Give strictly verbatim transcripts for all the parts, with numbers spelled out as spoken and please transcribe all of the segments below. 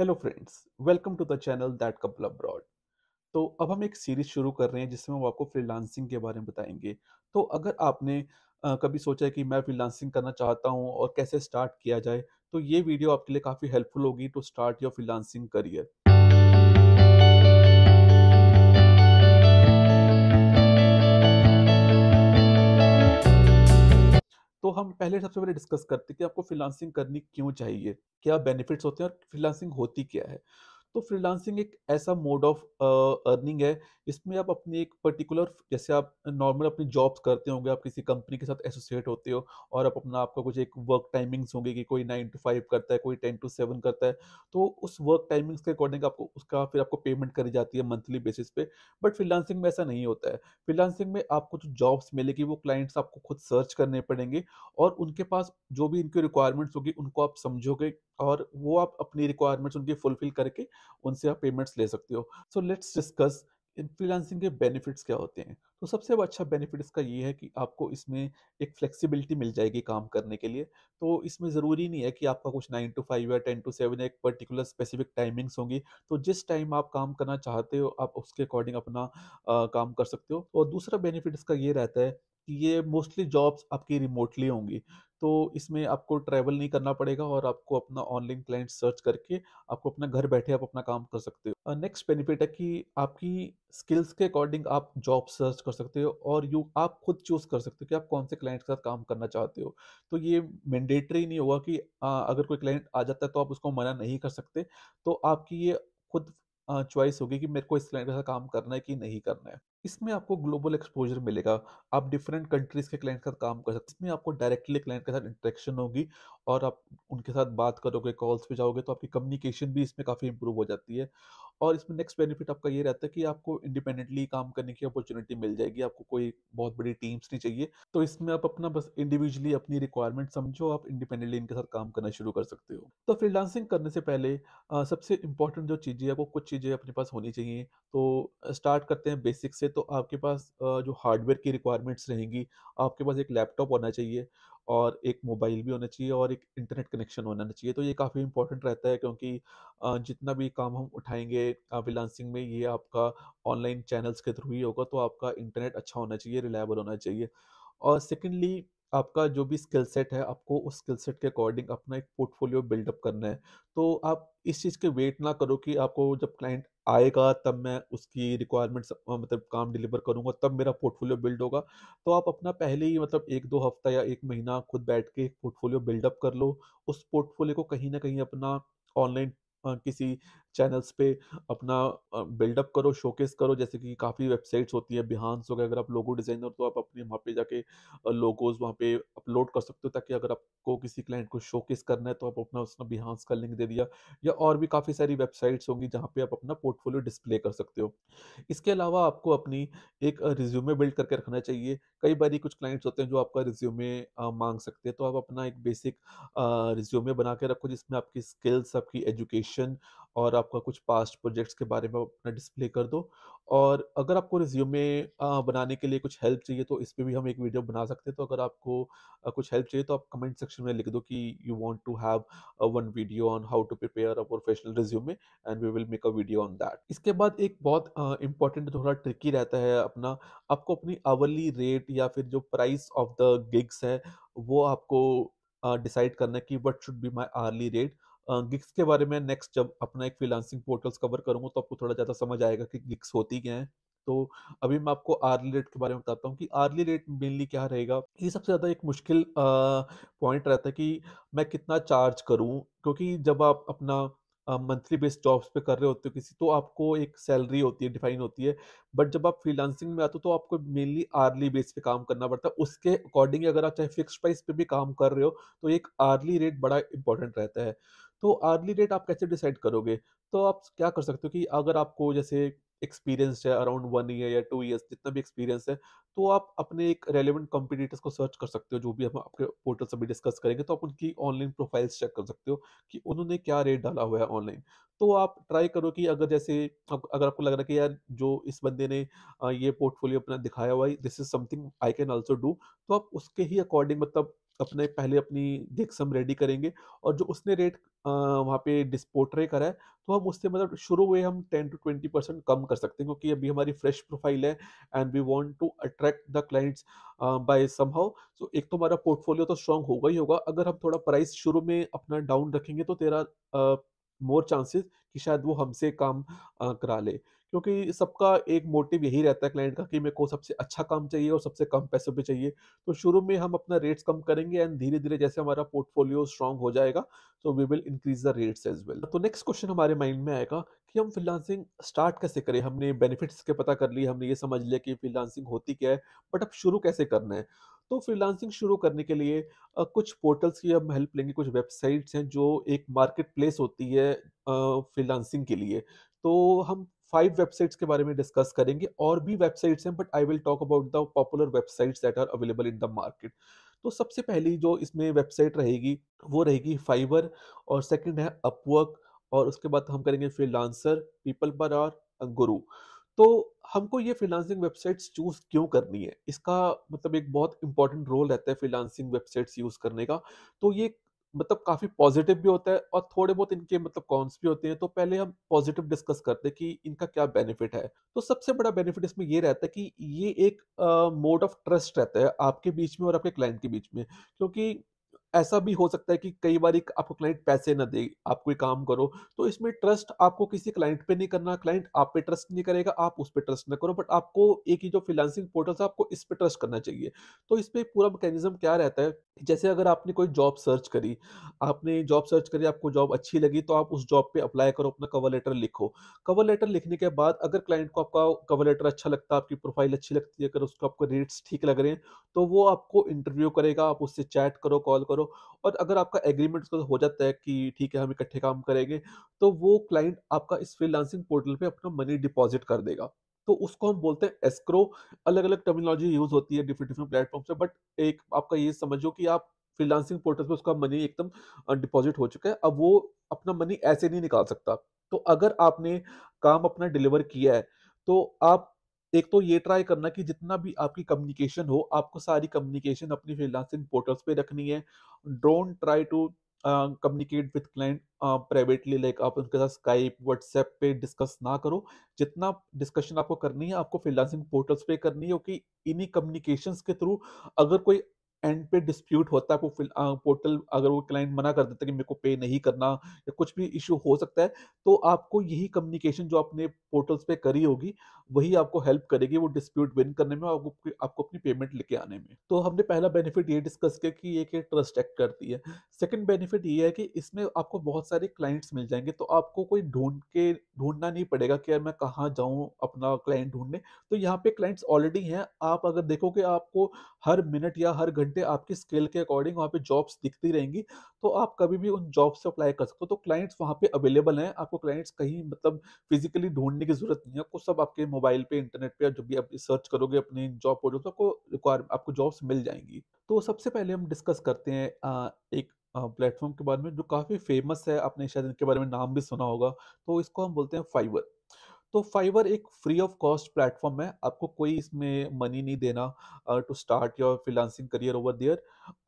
Hello friends, welcome to the channel that couple abroad. तो अब हम एक सीरीज शुरू कर रहे हैं जिसमें हम आपको फ्रीलांसिंग के बारे में बताएंगे। तो अगर आपने आ, कभी सोचा है कि मैं फ्रीलांसिंग करना चाहता हूं और कैसे स्टार्ट किया जाए, तो ये वीडियो आपके लिए काफ़ी हेल्पफुल होगी to start your freelancing career. तो हम पहले सबसे पहले डिस्कस करते हैं कि आपको फ्रीलांसिंग करनी क्यों चाहिए, क्या बेनिफिट्स होते हैं और फ्रीलांसिंग होती क्या है। तो फ्रीलांसिंग एक ऐसा मोड ऑफ अर्निंग है जिसमें आप अपनी एक पर्टिकुलर, जैसे आप नॉर्मल अपनी जॉब्स करते होंगे, आप किसी कंपनी के साथ एसोसिएट होते हो और आप अपना आपका कुछ एक वर्क टाइमिंग्स होंगे कि कोई नाइन टू फाइव करता है, कोई टेन टू सेवन करता है। तो उस वर्क टाइमिंग्स के अकॉर्डिंग आपको उसका फिर आपको पेमेंट करी जाती है मंथली बेसिस पे। बट फ्रीलांसिंग में ऐसा नहीं होता है। फ्रीलांसिंग में आपको जो जॉब्स मिलेगी वो क्लाइंट्स आपको खुद सर्च करने पड़ेंगे और उनके पास जो भी इनकी रिक्वायरमेंट्स होगी उनको आप समझोगे और वो आप अपनी रिक्वायरमेंट्स उनकी फुलफिल करके उनसे आप पेमेंट्स ले सकते हो। सो लेट्स डिस्कस फ्रीलांसिंग के बेनिफिट्स क्या होते हैं। तो सबसे अच्छा बेनिफिट इसका ये है कि आपको इसमें एक फ्लेक्सिबिलिटी मिल जाएगी काम करने के लिए। तो इसमें ज़रूरी नहीं है कि आपका कुछ नाइन टू फाइव या टेन टू सेवन एक पर्टिकुलर स्पेसिफिक टाइमिंग्स होंगी। तो जिस टाइम आप काम करना चाहते हो आप उसके अकॉर्डिंग अपना आ, काम कर सकते हो। और दूसरा बेनिफिट इसका ये रहता है कि ये मोस्टली जॉब्स आपकी रिमोटली होंगी, तो इसमें आपको ट्रैवल नहीं करना पड़ेगा और आपको अपना ऑनलाइन क्लाइंट सर्च करके आपको अपना घर बैठे आप अपना काम कर सकते हो। नेक्स्ट uh, बेनिफिट है कि आपकी स्किल्स के अकॉर्डिंग आप जॉब सर्च कर सकते हो और यू आप खुद चूज़ कर सकते हो कि आप कौन से क्लाइंट के साथ काम करना चाहते हो। तो ये मैंडेटरी नहीं होगा कि आ, अगर कोई क्लाइंट आ जाता है तो आप उसको मना नहीं कर सकते। तो आपकी ये खुद चॉइस होगी कि मेरे को इस क्लाइंट के साथ काम करना है कि नहीं करना है। इसमें आपको ग्लोबल एक्सपोजर मिलेगा, आप डिफरेंट कंट्रीज़ के क्लाइंट के साथ काम कर सकते हैं। इसमें आपको डायरेक्टली क्लाइंट के साथ इंटरेक्शन होगी और आप उनके साथ बात करोगे, कॉल्स पे जाओगे, तो आपकी कम्युनिकेशन भी इसमें काफ़ी इंप्रूव हो जाती है। और इसमें नेक्स्ट बेनिफिट आपका ये रहता है कि आपको इंडिपेंडेंटली काम करने की अपॉर्चुनिटी मिल जाएगी, आपको कोई बहुत बड़ी टीम्स नहीं चाहिए। तो इसमें आप अपना बस इंडिविजुअली अपनी रिक्वायरमेंट समझो, आप इंडिपेंडेंटली इनके साथ काम करना शुरू कर सकते हो। तो फ्रीलांसिंग करने से पहले आ, सबसे इंपॉर्टेंट जो चीज़ें है वो कुछ चीज़ें अपने पास होनी चाहिए। तो स्टार्ट करते हैं बेसिक से। तो आपके पास जो हार्डवेयर की रिक्वायरमेंट्स रहेंगी, आपके पास एक लैपटॉप होना चाहिए और एक मोबाइल भी होना चाहिए और एक इंटरनेट कनेक्शन होना चाहिए। तो ये काफ़ी इंपॉर्टेंट रहता है क्योंकि जितना भी काम हम उठाएंगे फ्रीलांसिंग में ये आपका ऑनलाइन चैनल्स के थ्रू ही होगा। तो आपका इंटरनेट अच्छा होना चाहिए, रिलायबल होना चाहिए। और सेकेंडली आपका जो भी स्किल सेट है आपको उस स्किल सेट के अकॉर्डिंग अपना एक पोर्टफोलियो बिल्डअप करना है। तो आप इस चीज़ के वेट ना करो कि आपको जब क्लाइंट आएगा तब मैं उसकी रिक्वायरमेंट्स मतलब काम डिलीवर करूंगा तब मेरा पोर्टफोलियो बिल्ड होगा। तो आप अपना पहले ही मतलब एक दो हफ्ता या एक महीना खुद बैठ के एक पोर्टफोलियो बिल्डअप कर लो। उस पोर्टफोलियो को कहीं ना कहीं अपना ऑनलाइन किसी चैनल्स पे अपना बिल्डअप करो, शोकेस करो। जैसे कि काफ़ी वेबसाइट्स होती है, बिहांस हो गया, अगर आप लोगो डिज़ाइनर तो आप अपने वहाँ पे जाके लोगोज वहाँ पे अपलोड कर सकते हो, ताकि अगर आपको किसी क्लाइंट को शोकेस करना है तो आप अपना उसमें बिहांस का लिंक दे दिया। या और भी काफ़ी सारी वेबसाइट्स होंगी जहाँ पे आप अपना पोर्टफोलियो डिस्प्ले कर सकते हो। इसके अलावा आपको अपनी एक रिज्यूमे बिल्ड करके रखना चाहिए। कई बार कुछ क्लाइंट्स होते हैं जो आपका रिज्यूमे मांग सकते हैं, तो आप अपना एक बेसिक रिज्यूमे बना के रखो जिसमें आपकी स्किल्स, आपकी एजुकेशन और आपका कुछ पास्ट प्रोजेक्ट्स के बारे में अपना डिस्प्ले कर दो। और अगर आपको रिज्यूमे बनाने के लिए कुछ हेल्प चाहिए तो इस पर भी हम एक वीडियो बना सकते हैं। तो अगर आपको कुछ हेल्प चाहिए तो आप कमेंट सेक्शन में लिख दो कि you want to have one video on how to prepare a professional resume and we will make a video on that. इसके बाद एक बहुत इंपॉर्टेंट थोड़ा ट्रिकी रहता है अपना, आपको अपनी आवरली रेट या फिर जो प्राइस ऑफ द गिग्स है वो आपको डिसाइड करना है कि what should be my hourly rate. Gigs के बारे में नेक्स्ट जब अपना एक फ्रीलांसिंग पोर्टल्स कवर करूँगा तो आपको थोड़ा ज़्यादा समझ आएगा कि गिग्स होती क्या है। तो अभी मैं आपको आर्ली रेट के बारे में बताता हूँ कि आर्ली रेट मेनली क्या रहेगा। ये सबसे ज़्यादा एक मुश्किल पॉइंट रहता है कि मैं कितना चार्ज करूँ, क्योंकि जब आप अपना मंथली बेस्ड जॉब्स पे कर रहे होते हो किसी, तो आपको एक सैलरी होती है, डिफाइन होती है। बट जब आप फ्रीलांसिंग में आते हो तो आपको मेनली आर्ली बेस पे काम करना पड़ता है। उसके अकॉर्डिंग अगर आप चाहे फिक्स प्राइस पे भी काम कर रहे हो तो एक आर्ली रेट बड़ा इंपॉर्टेंट रहता है। तो आर्ली रेट आप कैसे डिसाइड करोगे? तो आप क्या कर सकते हो कि अगर आपको जैसे एक्सपीरियंस है अराउंड वन ईयर या टू ईयर्स, जितना भी एक्सपीरियंस है, तो आप अपने एक रेलेवेंट कॉम्पिटिटर्स को सर्च कर सकते हो जो भी हम आपके पोर्टल से भी डिस्कस करेंगे। तो आप उनकी ऑनलाइन प्रोफाइल्स चेक कर सकते हो कि उन्होंने क्या रेट डाला हुआ है ऑनलाइन। तो आप ट्राई करो कि अगर जैसे अगर आपको लग रहा है कि यार जो इस बंदे ने ये पोर्टफोलियो अपना दिखाया हुआ है, this is something I can also do, तो आप उसके ही अकॉर्डिंग मतलब अपने पहले अपनी देख सम रेडी करेंगे और जो उसने रेट वहाँ पे डिस्पोर्ट्रे करा है तो हम उससे मतलब शुरू हुए हम टेन टू ट्वेंटी परसेंट कम कर सकते हैं, क्योंकि अभी हमारी फ्रेश प्रोफाइल है and we want to attract the clients by somehow. So एक तो हमारा पोर्टफोलियो तो स्ट्रांग होगा ही होगा, अगर हम थोड़ा प्राइस शुरू में अपना डाउन रखेंगे तो तेरा मोर uh, चांसेस कि शायद वो हमसे काम uh, करा ले, क्योंकि सबका एक मोटिव यही रहता है क्लाइंट का कि मेरे को सबसे अच्छा काम चाहिए और सबसे कम पैसों पे चाहिए। तो शुरू में हम अपना रेट्स कम करेंगे एंड धीरे धीरे जैसे हमारा पोर्टफोलियो स्ट्रांग हो जाएगा तो we will increase the rates as well. तो नेक्स्ट क्वेश्चन हमारे माइंड में आएगा कि हम फ्रीलांसिंग स्टार्ट कैसे करें, हमने बेनिफिट्स के पता कर लिए, हमने ये समझ लिया कि फ्रीलांसिंग होती क्या है, बट अब शुरू कैसे करना है। तो फ्रीलांसिंग शुरू करने के लिए कुछ पोर्टल्स की हम हेल्प लेंगे, कुछ वेबसाइट्स हैं जो एक मार्केट प्लेस होती है फ्रीलांसिंग के लिए, तो हम फाइव वेबसाइट्स के बारे में डिस्कस करेंगे। और भी वेबसाइट्स हैं but I will talk about the popular websites that are available in the market. तो सबसे पहली जो इसमें वेबसाइट रहेगी वो रहेगी फाइवर, और सेकंड है अपवर्क, और उसके बाद हम करेंगे फ्रीलांसर, पीपल पर आवर, गुरु। तो हमको ये फ्रीलांसिंग वेबसाइट्स चूज़ क्यों करनी है, इसका मतलब एक बहुत इंपॉर्टेंट रोल रहता है फ्रीलांसिंग वेबसाइट्स यूज़ करने का। तो ये मतलब काफ़ी पॉजिटिव भी होता है और थोड़े बहुत इनके मतलब कॉन्स भी होते हैं। तो पहले हम पॉजिटिव डिस्कस करते हैं कि इनका क्या बेनिफिट है। तो सबसे बड़ा बेनिफिट इसमें ये रहता है कि ये एक मोड ऑफ ट्रस्ट रहता है आपके बीच में और आपके क्लाइंट के बीच में, क्योंकि ऐसा भी हो सकता है कि कई बार आपको क्लाइंट पैसे ना दे, आप कोई काम करो, तो इसमें ट्रस्ट आपको किसी क्लाइंट पे नहीं करना, क्लाइंट आप पे ट्रस्ट नहीं करेगा, आप उस पे ट्रस्ट ना करो, बट आपको एक ही जो फ्रीलांसिंग पोर्टल्स है आपको इस पे ट्रस्ट करना चाहिए। तो इस पे पूरा मैकेनिज्म क्या रहता है, जैसे अगर आपने कोई जॉब सर्च करी, आपने जॉब सर्च करी, आपको जॉब अच्छी लगी, तो आप उस जॉब पे अप्लाई करो, अपना कवर लेटर लिखो। कवर लेटर लिखने के बाद अगर क्लाइंट को आपका कवर लेटर अच्छा लगता है, आपकी प्रोफाइल अच्छी लगती है, अगर उसको आपको रेट्स ठीक लग रहे हैं, तो वो आपको इंटरव्यू करेगा, आप उससे चैट करो, कॉल करो, और अगर आपका एग्रीमेंट उसका हो जाता है कि ठीक है हम इकट्ठे काम करेंगे, तो वो क्लाइंट आपका इस फ्रीलांसिंग पोर्टल पे अपना मनी डिपॉजिट कर देगा। तो उसको हम बोलते हैं एस्क्रो। अलग अलग टर्मिनोलॉजी यूज होती है डिफरेंट डिफरेंट प्लेटफॉर्म से, बट एक आपका ये समझो कि आप फ्रीलांसिंग पोर्टल पे उसका मनी एकदम डिपॉजिट हो चुका है, अब वो अपना मनी ऐसे नहीं निकाल सकता। तो अगर आपने काम अपना डिलीवर किया है तो आप एक तो ये ट्राई करना कि जितना भी आपकी कम्युनिकेशन हो, आपको सारी कम्युनिकेशन अपनी फ्रीलांसिंग पोर्टल्स पे रखनी है। Don't try to communicate with client privately, like आप उनके साथ स्काइप, व्हाट्सएप पे डिस्कस ना करो। जितना डिस्कशन आपको करनी है आपको फ्रीलांसिंग पोर्टल्स पे करनी है, क्योंकि इन्हीं कम्युनिकेशंस के थ्रू अगर कोई एंड पे डिस्प्यूट होता है, आपको पोर्टल अगर वो क्लाइंट मना कर देता है कि मेरे को पे नहीं करना या कुछ भी इशू हो सकता है, तो आपको यही कम्युनिकेशन जो आपने पोर्टल्स पे करी होगी वही आपको हेल्प करेगी वो डिस्प्यूट विन करने में, आपको आपको अपनी पेमेंट लेके आने में। तो हमने पहला बेनिफिट ये डिस्कस किया कि ये कि ट्रस्ट एक्ट करती है। सेकंड बेनिफिट ये है कि इसमें आपको बहुत सारे क्लाइंट्स मिल जाएंगे, तो आपको कोई ढूंढ के ढूंढना नहीं पड़ेगा कि यार मैं कहाँ जाऊँ अपना क्लाइंट ढूंढने। तो यहाँ पे क्लाइंट्स ऑलरेडी हैं, आप अगर देखोगे आपको हर मिनट या हर घंटे आपके स्किल के अकॉर्डिंग वहाँ पे जॉब्स दिखती रहेंगी, तो आप कभी भी उन जॉब्स से अप्लाई कर सकते हो। तो क्लाइंट्स वहाँ पे अवेलेबल हैं, आपको क्लाइंट्स कहीं मतलब फिजिकली ढूंढने की जरूरत नहीं है, आपको सब आपके मोबाइल पे, इंटरनेट पे, जब भी आप सर्च करोगे अपने जॉब पोर्टल तो आपको रिक्वायर आपको जॉब्स मिल जाएंगी। तो सबसे पहले हम डिस्कस करते हैं आ, एक प्लेटफॉर्म के बारे में जो काफ़ी फेमस है, आपने शायद इनके बारे में नाम भी सुना होगा, तो इसको हम बोलते हैं फाइवर। तो फाइवर एक फ्री ऑफ कॉस्ट प्लेटफॉर्म है, आपको कोई इसमें मनी नहीं देना to start your freelancing career over there.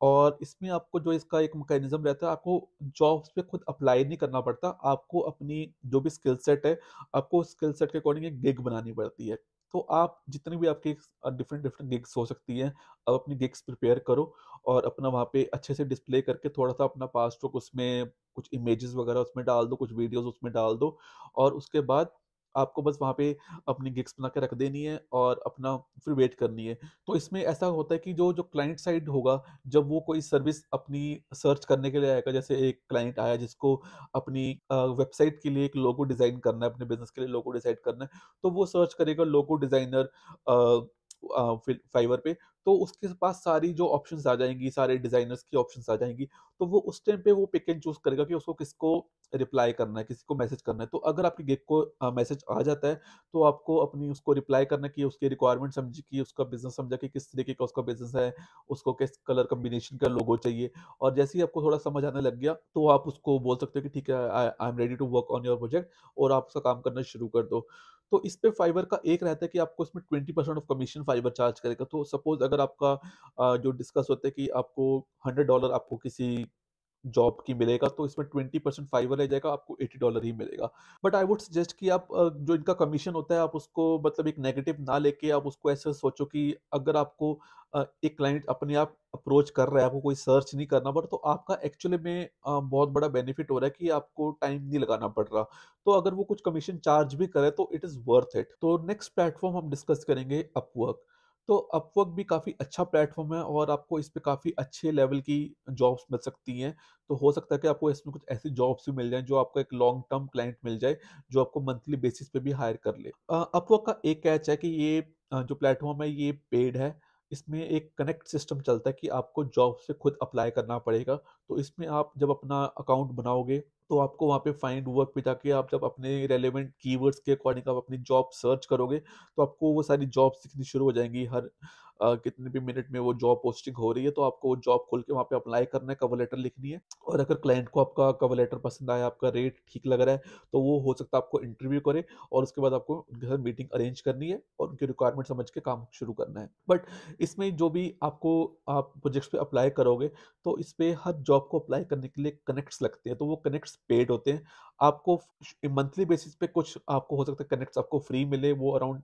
और इसमें आपको जो इसका एक मैकेनिज्म रहता है, आपको जॉब्स पे खुद अप्लाई नहीं करना पड़ता, आपको अपनी जो भी स्किल सेट है आपको स्किल सेट के अकॉर्डिंग एक गिग बनानी पड़ती है। तो आप जितनी भी आपकी डिफरेंट डिफरेंट गिग्स हो सकती हैं आप अपनी गिग्स प्रिपेयर करो और अपना वहाँ पे अच्छे से डिस्प्ले करके थोड़ा सा अपना पासवर्क उसमें कुछ इमेजेस वगैरह उसमें डाल दो, कुछ वीडियोज़ उसमें डाल दो, और उसके बाद आपको बस वहाँ पे अपनी गिग्स बना के रख देनी है और अपना फिर वेट करनी है। तो इसमें ऐसा होता है कि जो जो क्लाइंट साइड होगा, जब वो कोई सर्विस अपनी सर्च करने के लिए आएगा, जैसे एक क्लाइंट आया जिसको अपनी वेबसाइट के लिए एक लोगो डिज़ाइन करना है, अपने बिजनेस के लिए लोगो डिसाइड करना है, तो वो सर्च करेगा लोगो डिज़ाइनर फाइवर पे, तो उसके पास सारी जो ऑप्शंस आ जाएंगी, सारे डिज़ाइनर्स की ऑप्शंस आ जाएंगी। तो वो उस टाइम पे वो पिक एंड चूज करेगा कि उसको किसको रिप्लाई करना है, किसी को मैसेज करना है, तो अगर आपके गिग को मैसेज आ जाता है तो आपको अपनी उसको रिप्लाई करना कि उसकी रिक्वायरमेंट समझ की, उसका बिजनेस समझा कि किस तरीके का उसका बिजनेस है, उसको किस कलर कम्बिनेशन का लोगो चाहिए। और जैसे ही आपको थोड़ा समझ आने लग गया तो आप उसको बोल सकते हो कि ठीक है, I am ready to work on your project, और आप उसका काम करना शुरू कर दो। तो इस पे फाइबर का एक रहता है कि आपको इसमें twenty percent of commission Fiverr charge करेगा। तो सपोज अगर आपका जो डिस्कस होता है कि आपको हंड्रेड डॉलर आपको किसी जॉब की मिलेगा, तो इसमें ट्वेंटी परसेंट फाइबर रह जाएगा, आपको एटी डॉलर ही मिलेगा। बट आई वुड सजेस्ट कि आप जो इनका कमीशन होता है आप उसको मतलब एक नेगेटिव ना लेके आप उसको ऐसे सोचो कि अगर आपको एक क्लाइंट अपने आप अप्रोच कर रहा है, आपको कोई सर्च नहीं करना पड़, तो आपका एक्चुअली में बहुत बड़ा बेनिफिट हो रहा है कि आपको टाइम नहीं लगाना पड़ रहा। तो अगर वो कुछ कमीशन चार्ज भी करे तो इट इज़ वर्थ इट। तो नेक्स्ट प्लेटफॉर्म हम डिस्कस करेंगे अपवर्क। तो अपवर्क भी काफ़ी अच्छा प्लेटफॉर्म है और आपको इस पे काफ़ी अच्छे लेवल की जॉब्स मिल सकती हैं। तो हो सकता है कि आपको इसमें कुछ ऐसी जॉब्स भी मिल जाएं जो आपका एक लॉन्ग टर्म क्लाइंट मिल जाए जो आपको मंथली बेसिस पे भी हायर कर ले। अपवर्क का एक कैच है कि ये जो प्लेटफॉर्म है ये पेड है, इसमें एक कनेक्ट सिस्टम चलता है कि आपको जॉब से खुद अप्लाई करना पड़ेगा। तो इसमें आप जब अपना अकाउंट बनाओगे तो आपको वहाँ पे फाइंड वर्क पे जाके आप जब अपने रेलेवेंट कीवर्ड्स के अकॉर्डिंग आप अपनी जॉब सर्च करोगे तो आपको वो सारी जॉब्स दिखनी शुरू हो जाएंगी। हर आ, कितने भी मिनट में वो जॉब पोस्टिंग हो रही है तो आपको वो जॉब खोल के वहाँ पे अप्लाई करना है, कवर लेटर लिखनी है, और अगर क्लाइंट को आपका कवर लेटर पसंद आया, आपका रेट ठीक लग रहा है, तो वो हो सकता है आपको इंटरव्यू करे और उसके बाद आपको उनके साथ मीटिंग अरेंज करनी है और उनकी रिक्वायरमेंट समझ के काम शुरू करना है। बट इसमें जो भी आपको आप प्रोजेक्ट्स पर अप्लाई करोगे तो इस पर हर जॉब को अप्लाई करने के लिए कनेक्ट्स लगते हैं, तो वो कनेक्ट्स पेड होते हैं। आपको मंथली बेसिस पे कुछ आपको हो सकता है कनेक्ट्स आपको फ्री मिले, वो around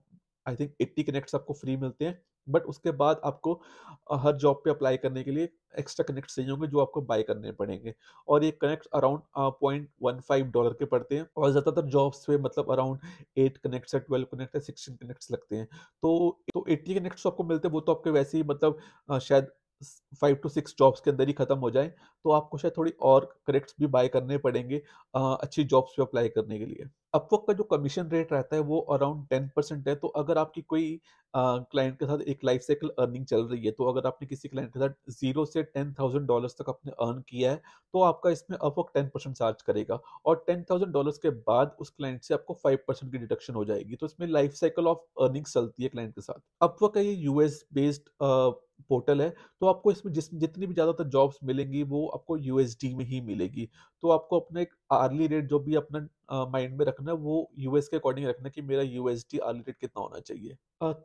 I think eighty connects आपको फ्री मिलते हैं। बट उसके बाद आपको हर जॉब पे अप्लाई करने के लिए एक्स्ट्रा कनेक्ट्स चाहिए होंगे जो आपको बाय करने पड़ेंगे, और ये connects around point one five dollar के पड़ते हैं। और ज़्यादातर जॉब्स पे मतलब अराउंड एट कनेक्ट्स है, ट्वेल्व कनेक्ट है, सिक्सटीन कनेक्ट्स लगते हैं। तो तो एट्टी कनेक्ट्स आपको मिलते हैं, वो तो आपके वैसे ही मतलब शायद फाइव टू सिक्स जॉब्स के अंदर ही खत्म हो जाए, तो आपको शायद थोड़ी और करेक्ट्स भी बाय करने पड़ेंगे आ, अच्छी जॉब्स पे अप्लाई करने के लिए। अपवर्क का जो कमीशन रेट रहता है वो अराउंड टेन परसेंट है। तो अगर आपकी कोई क्लाइंट के साथ एक लाइफ साइकिल अर्निंग चल रही है, तो अगर आपने किसी क्लाइंट के साथ जीरो से टेन थाउजेंड डॉलर्स तक आपने अर्न किया है तो आपका इसमें अपवर्क टेन परसेंट चार्ज करेगा, और टेन थाउजेंड डॉलर्स के बाद उस क्लाइंट से आपको फाइव परसेंट की डिडक्शन हो जाएगी। तो इसमें लाइफ साइकिल ऑफ अर्निंग चलती है क्लाइंट के साथ। अपवर्क का ये यूएस बेस्ड पोर्टल है, तो आपको इसमें जिस जितनी भी ज़्यादातर जॉब्स मिलेंगी वो आपको यूएसडी में ही मिलेगी। तो आपको अपना एक आर्ली रेट जो भी अपना माइंड में रखना है वो यूएस के अकॉर्डिंग रखना कि मेरा यूएसडी आर्ली रेट कितना होना चाहिए।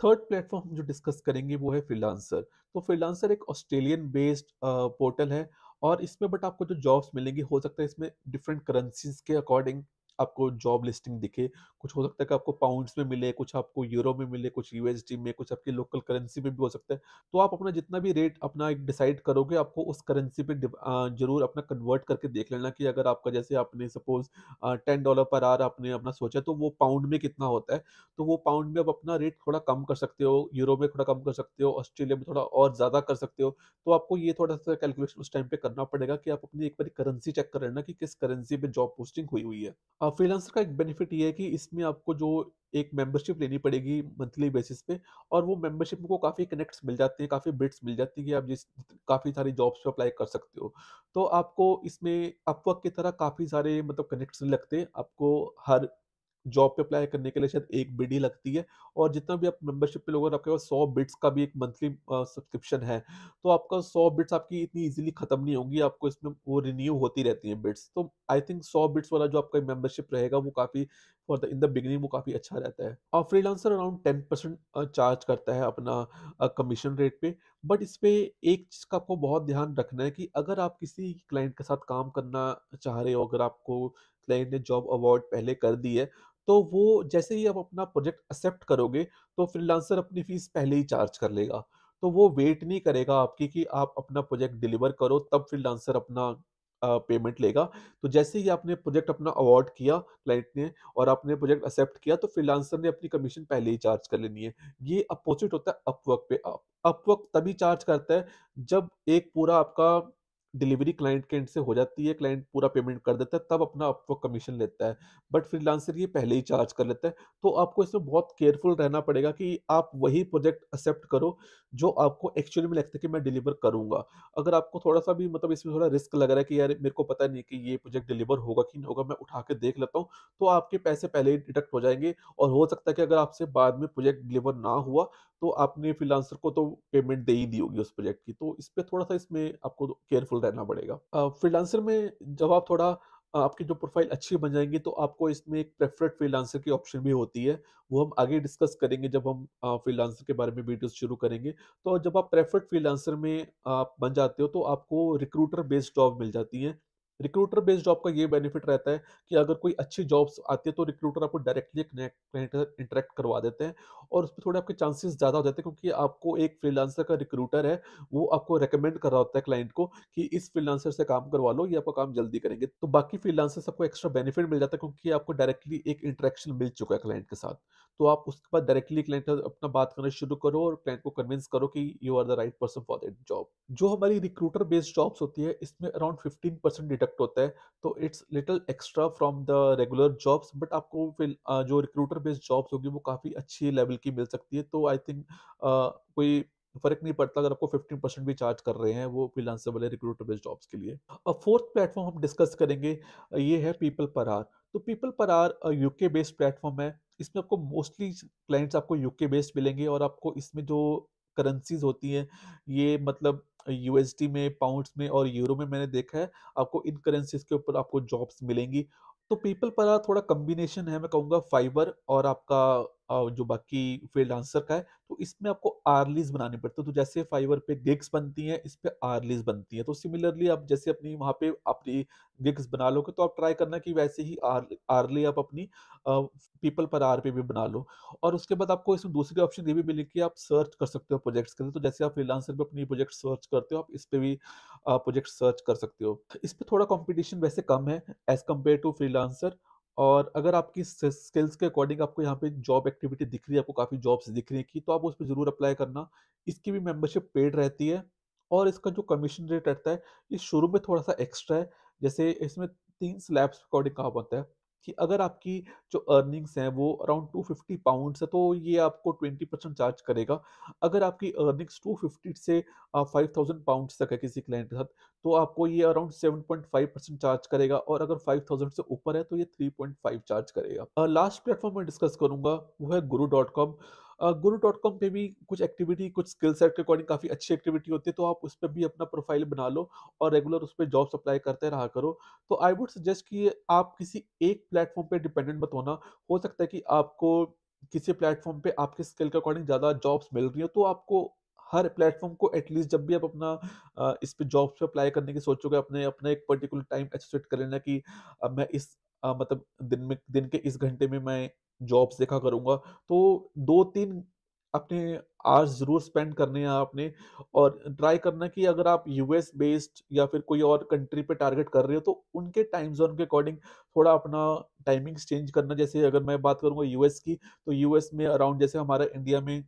थर्ड प्लेटफॉर्म जो डिस्कस करेंगे वो है फ्रीलांसर। तो फ्रीलांसर एक ऑस्ट्रेलियन बेस्ड पोर्टल है, और इसमें बट आपको जो जॉब्स मिलेंगी हो सकता है इसमें डिफरेंट करेंसीज के अकॉर्डिंग आपको जॉब लिस्टिंग दिखे। कुछ हो सकता है कि आपको पाउंड्स में मिले, कुछ आपको यूरो में मिले, कुछ यूएसडी में, कुछ आपकी लोकल करेंसी में भी हो सकता है। तो आप अपना जितना भी रेट अपना एक डिसाइड करोगे आपको उस करेंसी पे जरूर अपना कन्वर्ट करके देख लेना कि अगर आपका जैसे आपने suppose ten dollar per hour आपने अपना सोचा तो वो पाउंड में कितना होता है, तो वो पाउंड में आप अपना रेट थोड़ा कम कर सकते हो, यूरो में थोड़ा कम कर सकते हो, ऑस्ट्रेलिया में थोड़ा और ज़्यादा कर सकते हो। तो आपको ये थोड़ा सा कैलकुलेशन उस टाइम पर करना पड़ेगा कि आप अपनी एक बार करेंसी चेक कर लेना कि किस करेंसी पर जॉब पोस्टिंग हुई हुई है। फ्रीलांसर का एक बेनिफिट ये है कि इसमें आपको जो एक मेंबरशिप लेनी पड़ेगी मंथली बेसिस पे, और वो मेंबरशिप में को काफ़ी कनेक्ट्स मिल जाते हैं, काफ़ी बिट्स मिल जाती है कि आप जिस काफ़ी सारी जॉब्स पे अप्लाई कर सकते हो। तो आपको इसमें अपवर्क की तरह काफ़ी सारे मतलब कनेक्ट्स नहीं लगते, आपको हर जॉब पे अप्लाई करने के लिए शायद एक बिड ही लगती है, और जितना भी आप मेंबरशिप पे लोग अगर आपके पास सौ बिट्स का भी एक मंथली सब्सक्रिप्शन है तो आपका सौ बिट्स आपकी इतनी इजीली खत्म नहीं होंगी, आपको इसमें वो रिन्यू होती रहती है बिट्स। तो आई थिंक सौ बिट्स वाला जो आपका मेंबरशिप रहेगा वो काफ़ी for the in the beginning वो काफ़ी अच्छा रहता है। और freelancer around ten percent charge करता है अपना कमीशन रेट पे। बट इस पर एक चीज़ का आपको बहुत ध्यान रखना है कि अगर आप किसी क्लाइंट के साथ काम करना चाह रहे हो, अगर आपको क्लाइंट ने जॉब अवार्ड पहले कर दी है, तो वो जैसे ही आप अपना प्रोजेक्ट एक्सेप्ट करोगे तो फ्रीलांसर अपनी फीस पहले ही चार्ज कर लेगा। तो वो वेट नहीं करेगा आपकी कि आप अपना प्रोजेक्ट डिलीवर करो तब फ्रीलांसर अपना पेमेंट लेगा। तो जैसे ही आपने प्रोजेक्ट अपना अवार्ड किया क्लाइंट ने और आपने प्रोजेक्ट एक्सेप्ट किया तो फ्रीलांसर ने अपनी कमीशन पहले ही चार्ज कर लेनी है। ये अपोजिट होता है अपवर्क पे। आप अपवर्क तभी चार्ज करता है जब एक पूरा आपका डिलीवरी क्लाइंट के एंड से हो जाती है, क्लाइंट पूरा पेमेंट कर देता है, तब अपना अपवर्क कमीशन लेता है। बट फ्रीलांसर ये पहले ही चार्ज कर लेता है। तो आपको इसमें बहुत केयरफुल रहना पड़ेगा कि आप वही प्रोजेक्ट एक्सेप्ट करो जो आपको एक्चुअली में लगता है कि मैं डिलीवर करूँगा। अगर आपको थोड़ा सा भी मतलब इसमें थोड़ा रिस्क लग रहा है कि यार मेरे को पता नहीं कि ये प्रोजेक्ट डिलीवर होगा कि नहीं होगा, मैं उठा के देख लेता हूँ, तो आपके पैसे पहले ही डिडक्ट हो जाएंगे। और हो सकता है कि अगर आपसे बाद में प्रोजेक्ट डिलीवर ना हुआ तो आपने फ्रीलांसर को तो पेमेंट दे ही दी होगी उस प्रोजेक्ट की। तो इस पर थोड़ा सा इसमें आपको केयरफुल रहना पड़ेगा। फ्रीलांसर में जब आप थोड़ा आपकी जो प्रोफाइल अच्छी बन जाएंगी तो आपको इसमें एक प्रेफर्ड फ्रीलांसर की ऑप्शन भी होती है, वो हम आगे डिस्कस करेंगे जब हम फ्रीलांसर के बारे में वीडियोस शुरू करेंगे। तो जब आप प्रेफर्ड फ्रीलांसर में आप बन जाते हो तो आपको रिक्रूटर बेस्ड जॉब मिल जाती है। रिक्रूटर बेस्ड जॉब का ये बेनिफिट रहता है कि अगर कोई अच्छी जॉब्स आती है तो रिक्रूटर आपको डायरेक्टली क्लाइंट इंटरेक्ट करवा देते हैं और उसमें थोड़े आपके चांसेस ज़्यादा हो जाते हैं, क्योंकि आपको एक फ्रीलांसर का रिक्रूटर है वो आपको रेकमेंड कर रहा होता है क्लाइंट को कि इस फ्रीलांसर से काम करवा लो, ये आपका काम जल्दी करेंगे। तो बाकी फ्रीलांसर से आपको एक्स्ट्रा बेनिफिट मिल जाता है क्योंकि आपको डायरेक्टली एक इंटरेक्शन मिल चुका है क्लाइंट के साथ। तो आप उसके बाद डायरेक्टली क्लाइंट से अपना बात करना शुरू करो और क्लाइंट को कन्विंस करो कि you are the right person for that job. जो हमारी रिक्रूटर बेस्ड जॉब्स होती है इसमें अराउंड फिफ्टीन परसेंट डिडक्ट होता है, तो it's little extra from the regular jobs. But आपको फिर जो रिक्रूटर बेस्ड जॉब्स होगी वो काफ़ी अच्छी लेवल की मिल सकती है। तो आई थिंक कोई फर्क नहीं पड़ता अगर आपको पंद्रह परसेंट भी चार्ज कर रहे हैं वो फ्रीलांसर वाले रिक्रूटर बेस्ड जॉब्स के लिए। और फोर्थ प्लेटफॉर्म हम डिस्कस करेंगे ये है पीपल पर आवर। तो people per hour UK based platform है। इसमें आपको मोस्टली क्लाइंट्स आपको यूके बेस्ड मिलेंगे और आपको इसमें जो करेंसीज होती हैं ये मतलब यूएसडी में, पाउंड्स में और यूरो में मैंने देखा है, आपको इन करेंसीज के ऊपर आपको जॉब्स मिलेंगी। तो पीपल पर आवर थोड़ा कम्बिनेशन है, मैं कहूँगा फाइबर और आपका जो बाकी फ्रीलांसर का है। तो इसमें आपको आर्लीज बनानी पड़ती है। तो जैसे फाइबर पे गिग्स बनती हैं इस पे आर्लीज बनती हैं। तो सिमिलरली आप जैसे अपनी वहाँ पे अपनी गिग्स बना लोगे तो आप ट्राई करना कि वैसे ही आर आर्ली आप अपनी पीपल पर आवर पे भी बना लो। और उसके बाद आपको इसमें दूसरी ऑप्शन ये भी मिली कि आप सर्च कर सकते हो प्रोजेक्ट्स के लिए। तो जैसे आप फ्रीलांसर पे अपनी प्रोजेक्ट सर्च करते हो आप इस पे भी प्रोजेक्ट सर्च कर सकते हो। इस पे थोड़ा कंपटीशन वैसे कम है एज कम्पेयर टू फ्रीलांसर। और अगर आपकी स्किल्स के अकॉर्डिंग आपको यहाँ पे जॉब एक्टिविटी दिख रही है, आपको काफ़ी जॉब्स दिख रही है, तो आप उस पर ज़रूर अप्लाई करना। इसकी भी मेम्बरशिप पेड रहती है और इसका जो कमीशन रेट रहता है ये शुरू में थोड़ा सा एक्स्ट्रा है। जैसे इसमें तीन स्लैब्स अकॉर्डिंग कहा होता है कि अगर आपकी जो अर्निंग्स हैं वो अराउंड टू फिफ्टी पाउंड्स है तो ये आपको ट्वेंटी परसेंट चार्ज करेगा। अगर आपकी अर्निंग्स टू फिफ्टी से फाइव थाउजेंड पाउंड्स तक है किसी क्लाइंट के साथ तो आपको ये around seven point five percent charge करेगा, और अगर फाइव थाउजेंड से ऊपर है तो ये थ्री पॉइंट फाइव चार्ज करेगा। लास्ट प्लेटफॉर्म में डिस्कस करूँगा वो है Guru dot com. Guru dot com पे भी कुछ एक्टिविटी कुछ स्किल सेट के अकॉर्डिंग काफ़ी अच्छी एक्टिविटी होती है, तो आप उस पर भी अपना प्रोफाइल बना लो और रेगुलर उस पर जॉब्स अप्लाई करते रहा करो। तो आई वुड सजेस्ट कि आप किसी एक प्लेटफॉर्म पे डिपेंडेंट मत होना। हो सकता है कि आपको किसी प्लेटफॉर्म पे आपके स्किल के अकॉर्डिंग ज़्यादा जॉब्स मिल रही हो, तो आपको हर प्लेटफॉर्म को एटलीस्ट जब भी आप अपना इस पर जॉब्स पर अप्लाई करने की सोचोगे अपने अपना एक पर्टिकुलर टाइम एसोसिएट कर लेना कि मैं इस मतलब दिन में दिन के इस घंटे में मैं जॉब्स देखा करूँगा। तो दो तीन अपने आवर्स ज़रूर स्पेंड करने हैं आपने, और ट्राई करना कि अगर आप यूएस बेस्ड या फिर कोई और कंट्री पे टारगेट कर रहे हो तो उनके टाइम जोन के अकॉर्डिंग थोड़ा अपना टाइमिंग्स चेंज करना। जैसे अगर मैं बात करूँगा यूएस की तो यूएस में अराउंड जैसे हमारा इंडिया में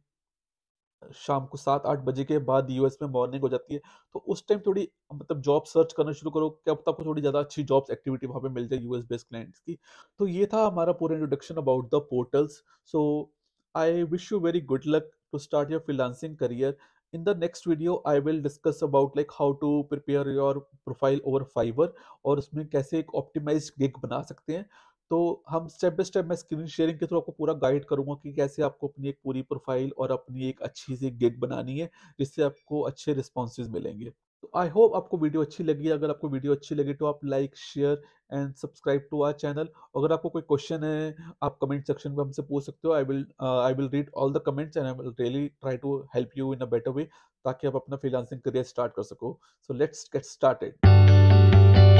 शाम को सात आठ बजे के बाद यूएस में मॉर्निंग हो जाती है, तो उस टाइम थोड़ी मतलब जॉब सर्च करना शुरू करो क्या पता आपको थोड़ी ज़्यादा अच्छी जॉब्स एक्टिविटी वहाँ पे मिल जाए यूएस बेस्ड क्लाइंट्स की। तो ये था हमारा पूरा introduction about the portals. So I wish you very good luck to start your freelancing career. In the next video, I will discuss about like how to prepare your profile over Fiverr और उसमें कैसे एक optimized gig बना सकते हैं। तो हम step by step मैं स्क्रीन शेयरिंग के थ्रू आपको पूरा गाइड करूँगा कि कैसे आपको अपनी एक पूरी प्रोफाइल और अपनी एक अच्छी सी गिग बनानी है जिससे आपको अच्छे रिस्पॉन्सेज मिलेंगे। तो आई होप आपको वीडियो अच्छी लगी। अगर आपको वीडियो अच्छी लगी तो आप like share and subscribe to our channel. अगर आपको कोई क्वेश्चन है आप कमेंट सेक्शन में हमसे पूछ सकते हो। I will I will read all the comments and I will really try to help you in a better way ताकि आप अपना फ्रीलांसिंग करियर स्टार्ट कर सको। So let's get started.